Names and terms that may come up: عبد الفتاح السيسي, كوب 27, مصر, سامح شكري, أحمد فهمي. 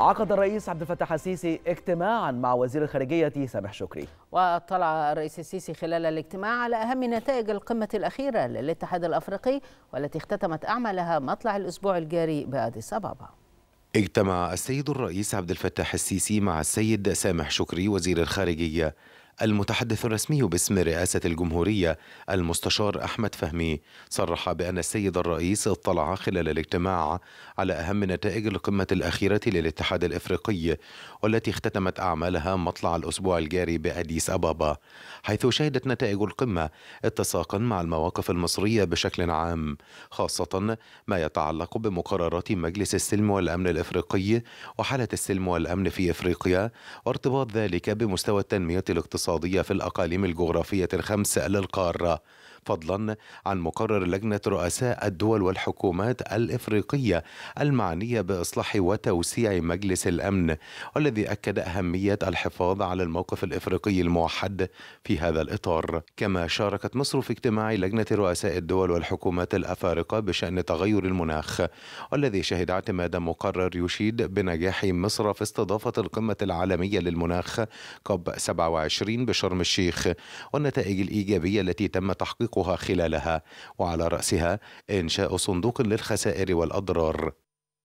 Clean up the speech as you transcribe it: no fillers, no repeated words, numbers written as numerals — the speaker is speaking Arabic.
عقد الرئيس عبد الفتاح السيسي اجتماعا مع وزير الخارجية سامح شكري. واطلع الرئيس السيسي خلال الاجتماع على أهم نتائج القمة الأخيرة للاتحاد الأفريقي والتي اختتمت أعمالها مطلع الأسبوع الجاري بأديس أبابا. اجتمع السيد الرئيس عبد الفتاح السيسي مع السيد سامح شكري وزير الخارجية، المتحدث الرسمي باسم رئاسة الجمهورية المستشار أحمد فهمي صرح بأن السيد الرئيس اطلع خلال الاجتماع على أهم نتائج القمة الأخيرة للاتحاد الأفريقي والتي اختتمت أعمالها مطلع الأسبوع الجاري بأديس أبابا، حيث شهدت نتائج القمة اتساقا مع المواقف المصرية بشكل عام، خاصة ما يتعلق بمقررات مجلس السلم والأمن الأفريقي وحالة السلم والأمن في إفريقيا وارتباط ذلك بمستوى التنمية الاقتصادية في الأقاليم الجغرافية الخمس للقارة، فضلا عن مقرر لجنة رؤساء الدول والحكومات الإفريقية المعنية بإصلاح وتوسيع مجلس الأمن، والذي أكد أهمية الحفاظ على الموقف الإفريقي الموحد في هذا الإطار. كما شاركت مصر في اجتماع لجنة رؤساء الدول والحكومات الأفارقة بشأن تغير المناخ، والذي شهد اعتماد مقرر يشيد بنجاح مصر في استضافة القمة العالمية للمناخ كوب 27 بشرم الشيخ والنتائج الإيجابية التي تم تحقيقها خلالها، وعلى رأسها إنشاء صندوق للخسائر والأضرار.